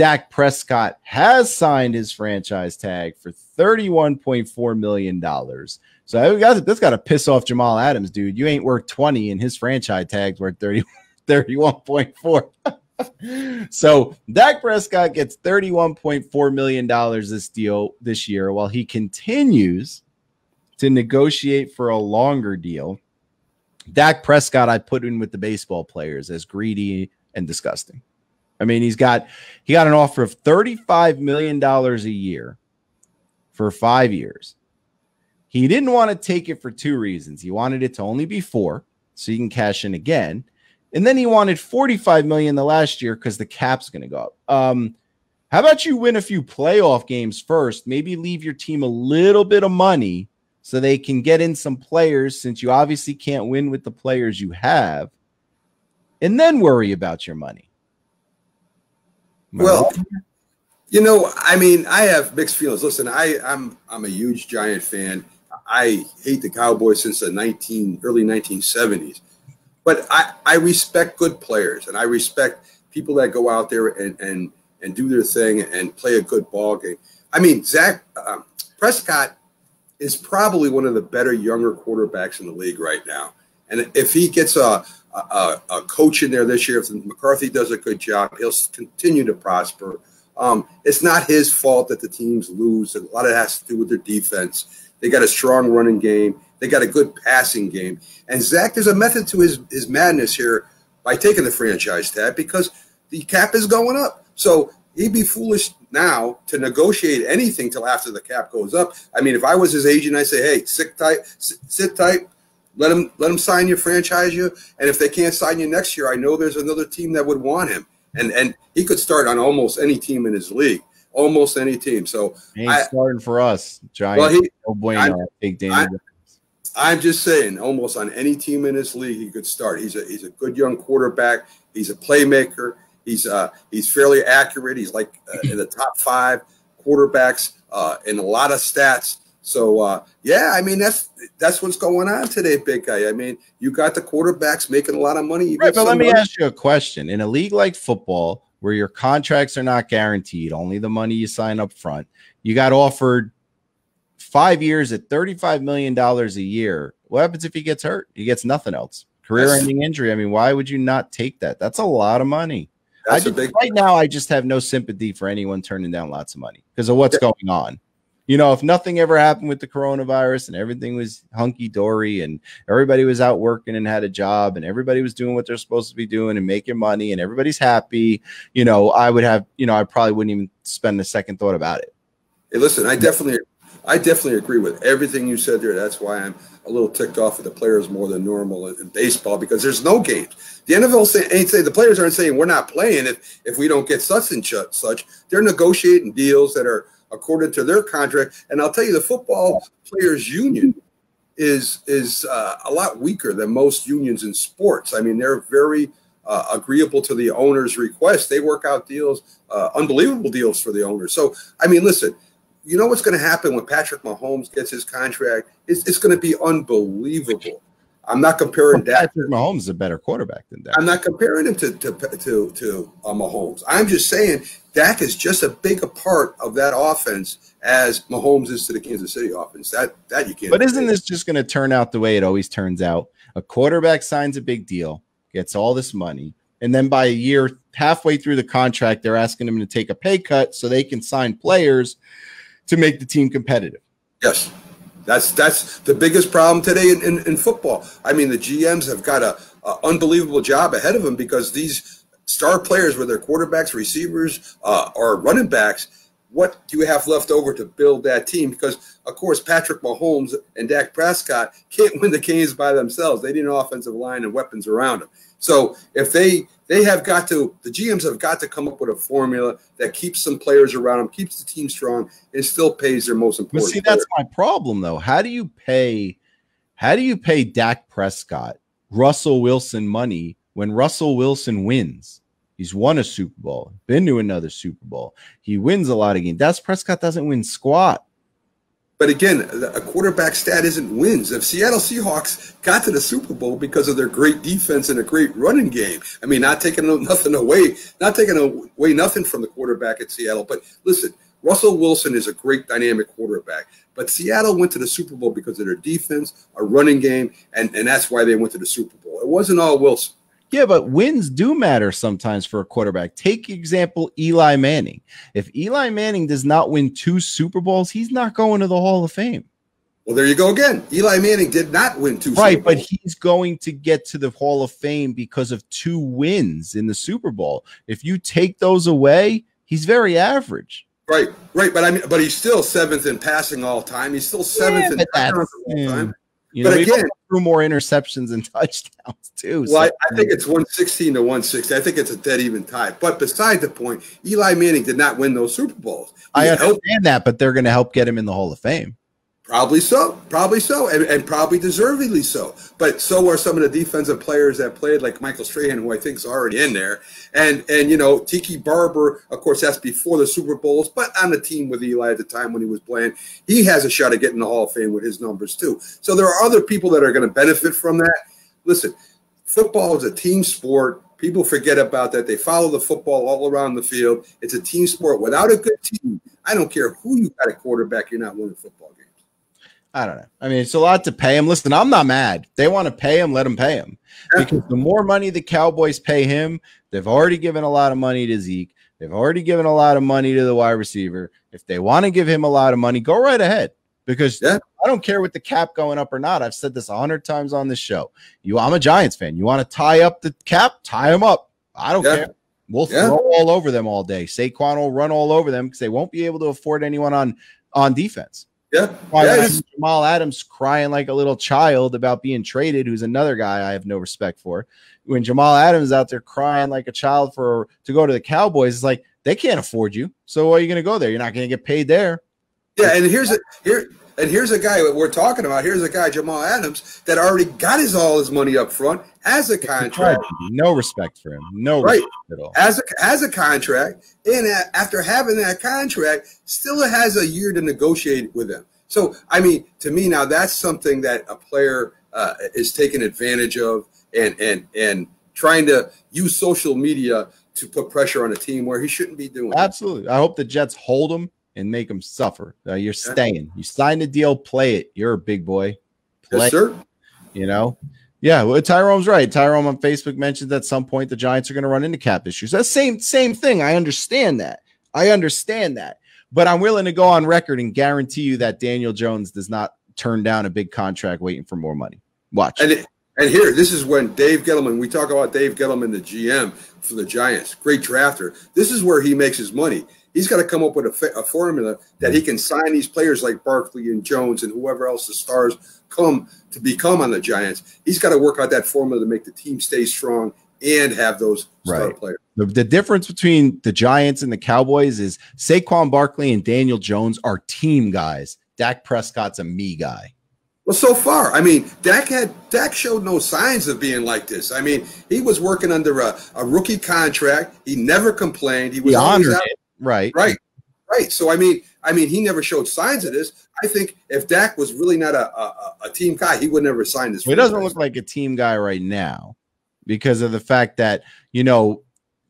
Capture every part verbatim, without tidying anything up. Dak Prescott has signed his franchise tag for thirty-one point four million dollars. So that's got to piss off Jamal Adams, dude. You ain't worth twenty, and his franchise tag's worth thirty-one point four. So Dak Prescott gets thirty-one point four million dollars this deal this year, while he continues to negotiate for a longer deal. Dak Prescott, I put in with the baseball players as greedy and disgusting. I mean, he's got he got an offer of thirty-five million dollars a year for five years. He didn't want to take it for two reasons. He wanted it to only be four, so he can cash in again. And then he wanted forty-five million dollars the last year because the cap's going to go up. Um, how about you win a few playoff games first, maybe leave your team a little bit of money so they can get in some players, since you obviously can't win with the players you have, and then worry about your money. Well, you know, I mean, I have mixed feelings. Listen, I, I'm I'm a huge Giant fan. I hate the Cowboys since the nineteen early nineteen seventies. But I, I respect good players, and I respect people that go out there and and, and do their thing and play a good ball game. I mean, Zach um, Prescott is probably one of the better younger quarterbacks in the league right now. And if he gets a A, a coach in there this year, if McCarthy does a good job, he'll continue to prosper. Um, it's not his fault that the teams lose. A lot of it has to do with their defense. They got a strong running game. They got a good passing game. And Zach, there's a method to his, his madness here by taking the franchise tag, because the cap is going up. So he'd be foolish now to negotiate anything till after the cap goes up. I mean, if I was his agent, I'd say, hey, sit tight, sit, sit tight. Let him let him sign you, franchise you, and if they can't sign you next year, I know there's another team that would want him, and and he could start on almost any team in his league, almost any team. So he ain't I, starting for us, Giants. Well, he, no bueno, I, I, I'm just saying, almost on any team in his league, he could start. He's a he's a good young quarterback. He's a playmaker. He's uh he's fairly accurate. He's like uh, in the top five quarterbacks uh, in a lot of stats. So, uh, yeah, I mean, that's that's what's going on today, big guy. I mean, you got the quarterbacks making a lot of money. Right, but let me ask you a question. In a league like football, where your contracts are not guaranteed, only the money you sign up front, you got offered five years at thirty-five million dollars a year. What happens if he gets hurt? He gets nothing else. Career-ending injury. I mean, why would you not take that? That's a lot of money. I just, right now, I just have no sympathy for anyone turning down lots of money because of what's going on. You know, if nothing ever happened with the coronavirus and everything was hunky-dory and everybody was out working and had a job and everybody was doing what they're supposed to be doing and making money and everybody's happy, you know, I would have, you know, I probably wouldn't even spend a second thought about it. Hey, listen, I definitely, I definitely agree with everything you said there. That's why I'm a little ticked off at the players more than normal in baseball, because there's no games. The N F L ain't saying, the players aren't saying we're not playing if, if we don't get such and such. They're negotiating deals that are according to their contract. And I'll tell you, the football players union is is uh, a lot weaker than most unions in sports. I mean, they're very uh, agreeable to the owner's request. They work out deals, uh, unbelievable deals for the owner. So, I mean, listen, you know what's going to happen when Patrick Mahomes gets his contract? It's, it's going to be unbelievable. I'm not comparing well, Dak. Patrick Mahomes is a better quarterback than Dak. I'm not comparing him to to to, to uh, Mahomes. I'm just saying Dak is just a bigger part of that offense as Mahomes is to the Kansas City offense. That that you can't. But isn't this just going to turn out the way it always turns out? A quarterback signs a big deal, gets all this money, and then by a year, halfway through the contract, they're asking him to take a pay cut so they can sign players to make the team competitive. Yes. That's that's the biggest problem today in, in, in football. I mean, the G Ms have got a, a unbelievable job ahead of them, because these star players, whether quarterbacks, receivers, uh, or running backs, what do you have left over to build that team? Because, of course, Patrick Mahomes and Dak Prescott can't win the games by themselves. They need an offensive line and weapons around them. So if they they have got to – the G Ms have got to come up with a formula that keeps some players around them, keeps the team strong, and still pays their most important But see, player. That's my problem, though. How do you pay – how do you pay Dak Prescott Russell Wilson money when Russell Wilson wins? He's won a Super Bowl, been to another Super Bowl. He wins a lot of games. Dak Prescott doesn't win squat. But again, a quarterback stat isn't wins. If Seattle Seahawks got to the Super Bowl because of their great defense and a great running game, I mean, not taking nothing away, not taking away nothing from the quarterback at Seattle. But listen, Russell Wilson is a great dynamic quarterback. But Seattle went to the Super Bowl because of their defense, a running game, and, and that's why they went to the Super Bowl. It wasn't all Wilson. Yeah, but wins do matter sometimes for a quarterback. Take example Eli Manning. If Eli Manning does not win two Super Bowls, he's not going to the Hall of Fame. Well, there you go again. Eli Manning did not win two right, Super Bowls. Right, but he's going to get to the Hall of Fame because of two wins in the Super Bowl. If you take those away, he's very average. Right, right, but I mean, but he's still seventh in passing all time. He's still seventh yeah, in passing all time. You but know, again, through more interceptions and touchdowns too. Well, so. I, I think it's one sixteen to one sixty. I think it's a dead even tie. But beside the point, Eli Manning did not win those Super Bowls. He I understand helped. that, but they're going to help get him in the Hall of Fame. Probably so. Probably so, and, and probably deservedly so. But so are some of the defensive players that played, like Michael Strahan, who I think is already in there. And, and you know, Tiki Barber, of course, that's before the Super Bowls, but on the team with Eli at the time when he was playing. He has a shot at getting the Hall of Fame with his numbers too. So there are other people that are going to benefit from that. Listen, football is a team sport. People forget about that. They follow the football all around the field. It's a team sport. Without a good team, I don't care who you got at quarterback, you're not winning football games. I don't know. I mean, it's a lot to pay him. Listen, I'm not mad. They want to pay him, let them pay him. Because the more money the Cowboys pay him, they've already given a lot of money to Zeke. They've already given a lot of money to the wide receiver. If they want to give him a lot of money, go right ahead. Because yeah. I don't care with the cap going up or not. I've said this a hundred times on this show. You, I'm a Giants fan. You want to tie up the cap? Tie them up. I don't yeah. care. We'll yeah. throw all over them all day. Saquon will run all over them because they won't be able to afford anyone on, on defense. Yeah, yeah. Jamal Adams crying like a little child about being traded, who's another guy I have no respect for. When Jamal Adams out there crying like a child for to go to the Cowboys, it's like they can't afford you. So why are you going to go there? You're not going to get paid there. Yeah, and here's a here and here's a guy that we're talking about. Here's a guy, Jamal Adams, that already got his all his money up front as a contract. No respect for him. No right. respect at all. As a as a contract, and after having that contract, still has a year to negotiate with him. So, I mean, to me now, that's something that a player uh, is taking advantage of and and and trying to use social media to put pressure on a team where he shouldn't be doing. Absolutely. That. I hope the Jets hold him and make them suffer. Uh, you're staying. You signed a deal, play it. You're a big boy. Play yes, sir. You know? Yeah, well, Tyrone's right. Tyrone on Facebook mentioned that at some point the Giants are going to run into cap issues. That's same, same thing. I understand that. I understand that. But I'm willing to go on record and guarantee you that Daniel Jones does not turn down a big contract waiting for more money. Watch. And, it, and here, this is when Dave Gettleman, we talk about Dave Gettleman, the G M for the Giants, great drafter. This is where he makes his money. He's got to come up with a, a formula that he can sign these players like Barkley and Jones and whoever else the stars come to become on the Giants. He's got to work out that formula to make the team stay strong and have those star right. players. The, the difference between the Giants and the Cowboys is Saquon Barkley and Daniel Jones are team guys. Dak Prescott's a me guy. Well, so far, I mean, Dak had Dak showed no signs of being like this. I mean, he was working under a, a rookie contract. He never complained. He was he honored out. It. Right, right, right. So I mean, I mean, he never showed signs of this. I think if Dak was really not a a, a team guy, he would never sign this. Well, it doesn't look like a team guy right now, because of the fact that you know,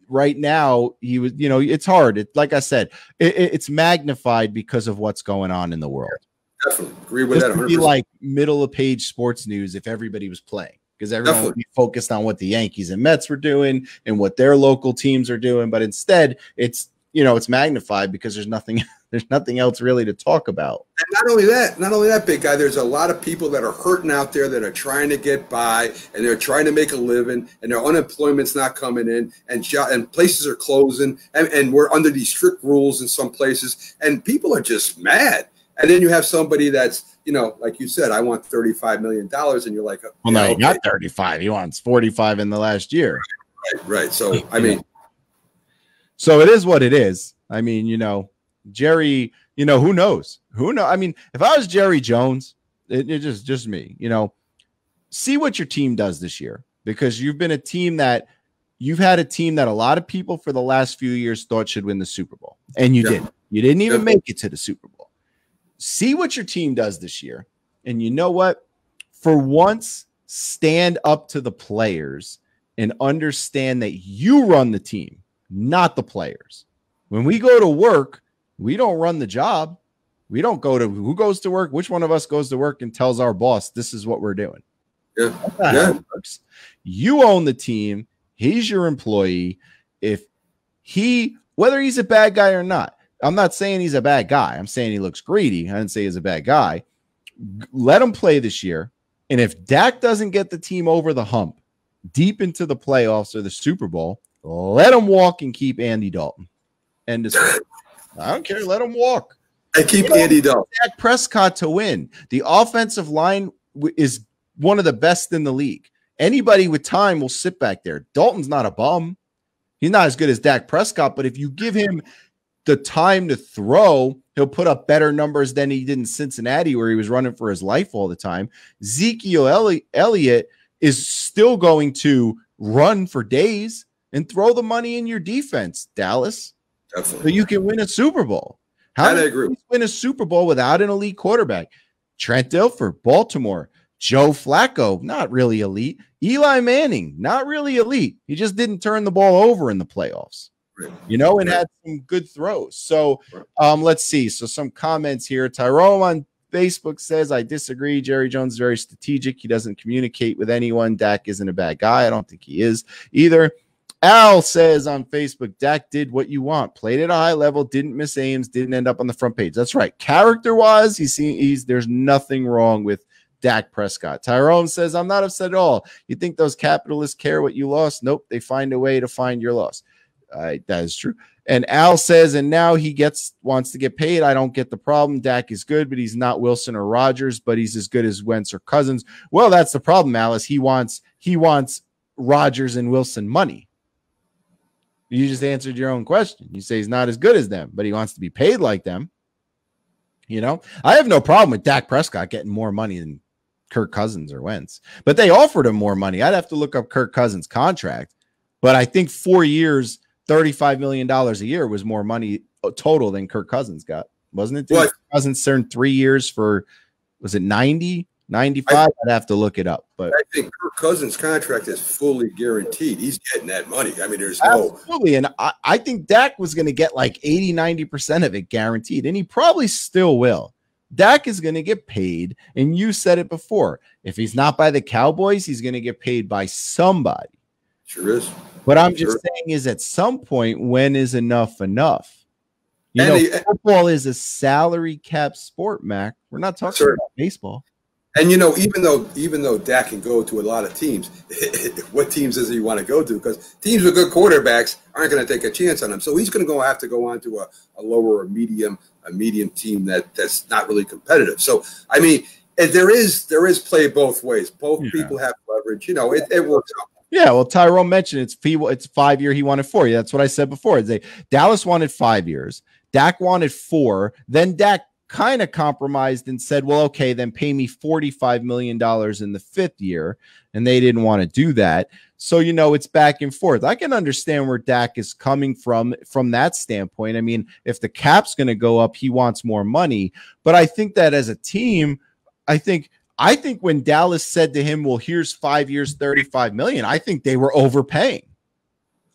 right now he was, you know, it's hard. It like I said, it, it, it's magnified because of what's going on in the world. Definitely agree with this that. It would be like middle of page sports news if everybody was playing. Because everyone Definitely. would be focused on what the Yankees and Mets were doing and what their local teams are doing, but instead, it's you know, it's magnified because there's nothing, there's nothing else really to talk about. And not only that, not only that, big guy, there's a lot of people that are hurting out there that are trying to get by and they're trying to make a living and their unemployment's not coming in and and places are closing and, and we're under these strict rules in some places and people are just mad. And then you have somebody that's, you know, like you said, I want thirty-five million dollars and you're like, well, no, okay. He got thirty-five. He wants forty-five in the last year. Right. Right. right. So, I mean, so it is what it is. I mean, you know, Jerry, you know, who knows? Who knows? I mean, if I was Jerry Jones, it, it just just me, you know, see what your team does this year, because you've been a team that you've had a team that a lot of people for the last few years thought should win the Super Bowl. And you yeah. didn't. You didn't even yeah. make it to the Super Bowl. see what your team does this year. And you know what? For once, stand up to the players and understand that you run the team, not the players. When we go to work, we don't run the job. We don't go to who goes to work. Which one of us goes to work and tells our boss, this is what we're doing? Yeah. Yeah. You own the team. He's your employee. If he, whether he's a bad guy or not, I'm not saying he's a bad guy. I'm saying he looks greedy. I didn't say he's a bad guy. Let him play this year. And if Dak doesn't get the team over the hump deep into the playoffs or the Super Bowl, let him walk and keep Andy Dalton. End of story. I don't care. Let him walk. I keep you know, Andy Dalton. Dak Prescott to win. The offensive line is one of the best in the league. Anybody with time will sit back there. Dalton's not a bum. He's not as good as Dak Prescott, but if you give him the time to throw, he'll put up better numbers than he did in Cincinnati, where he was running for his life all the time. Ezekiel Elliott is still going to run for days and throw the money in your defense, Dallas. Definitely. So you can win a Super Bowl. How do you win a Super Bowl without an elite quarterback? Trent Dilfer, Baltimore. Joe Flacco, not really elite. Eli Manning, not really elite. He just didn't turn the ball over in the playoffs, you know, and had some good throws. So um, let's see. So some comments here. Tyrone on Facebook says, I disagree. Jerry Jones is very strategic. He doesn't communicate with anyone. Dak isn't a bad guy. I don't think he is either. Al says on Facebook, Dak did what you want. Played at a high level, didn't miss aims, didn't end up on the front page. That's right. Character-wise, he's, he's, there's nothing wrong with Dak Prescott. Tyrone says, I'm not upset at all. You think those capitalists care what you lost? Nope. They find a way to find your loss. Uh, that is true. And Al says, and now he gets wants to get paid. I don't get the problem. Dak is good, but he's not Wilson or Rodgers, but he's as good as Wentz or Cousins. Well, that's the problem, Alice. He wants he wants Rodgers and Wilson money. You just answered your own question. You say he's not as good as them, but he wants to be paid like them. You know, I have no problem with Dak Prescott getting more money than Kirk Cousins or Wentz, but they offered him more money. I'd have to look up Kirk Cousins' contract, but I think four years, thirty-five million dollars a year was more money total than Kirk Cousins got, wasn't it? Well, Kirk Cousins earned three years for, was it ninety, ninety-five? I, I'd have to look it up. But I think Kirk Cousins' contract is fully guaranteed. He's getting that money. I mean, there's no. Absolutely, and I, I think Dak was going to get like eighty, ninety percent of it guaranteed, and he probably still will. Dak is going to get paid, and you said it before. If he's not by the Cowboys, he's going to get paid by somebody. Sure is. What I'm sure. just saying is at some point, when is enough enough? You and know, the, football is a salary cap sport, Mac. We're not talking sure. about baseball. And, you know, even though even though Dak can go to a lot of teams, what teams does he want to go to? Because teams with good quarterbacks aren't going to take a chance on him. So he's going to go have to go on to a, a lower or medium a medium team that, that's not really competitive. So, I mean, there is there is play both ways. Both yeah. people have leverage. You know, it, it works out. Yeah, well, Tyrone mentioned it's it's five-year. He wanted four. That's what I said before. They, Dallas wanted five years. Dak wanted four. Then Dak kind of compromised and said, well, okay, then pay me forty-five million dollars in the fifth year. And they didn't want to do that. So, you know, it's back and forth. I can understand where Dak is coming from, from that standpoint. I mean, if the cap's going to go up, he wants more money. But I think that as a team, I think, I think when Dallas said to him, well, here's five years, thirty-five million dollars, I think they were overpaying.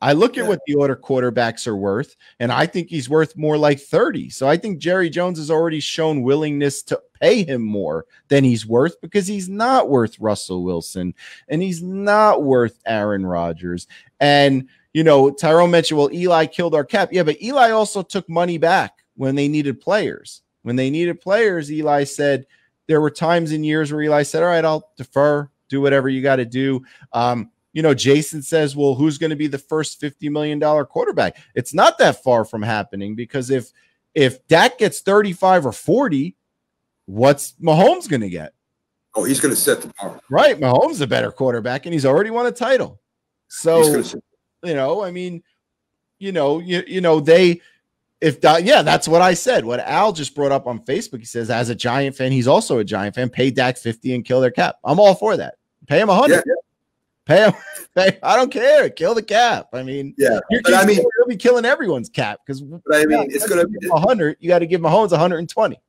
I look at what the other quarterbacks are worth, and I think he's worth more like thirty. So I think Jerry Jones has already shown willingness to pay him more than he's worth because he's not worth Russell Wilson, and he's not worth Aaron Rodgers. And, you know, Tyrone mentioned, well, Eli killed our cap. Yeah, but Eli also took money back when they needed players. When they needed players, Eli said there were times in years where Eli said, all right, I'll defer, do whatever you got to do. Um, You know, Jason says, well, who's going to be the first fifty million dollar quarterback? It's not that far from happening because if if Dak gets thirty-five or forty, what's Mahomes going to get? Oh, he's going to set the bar. Right. Mahomes is a better quarterback, and he's already won a title. So, you know, I mean, you know, you, you know, they if that, yeah, that's what I said. What Al just brought up on Facebook, he says, as a Giant fan, he's also a Giant fan. Pay Dak fifty and kill their cap. I'm all for that. Pay him one hundred. Yeah, yeah. Pay him, pay, I don't care. Kill the cap. I mean, yeah, but I mean, he'll be killing everyone's cap because I mean, it's gonna be a hundred. You got to give Mahomes one hundred twenty.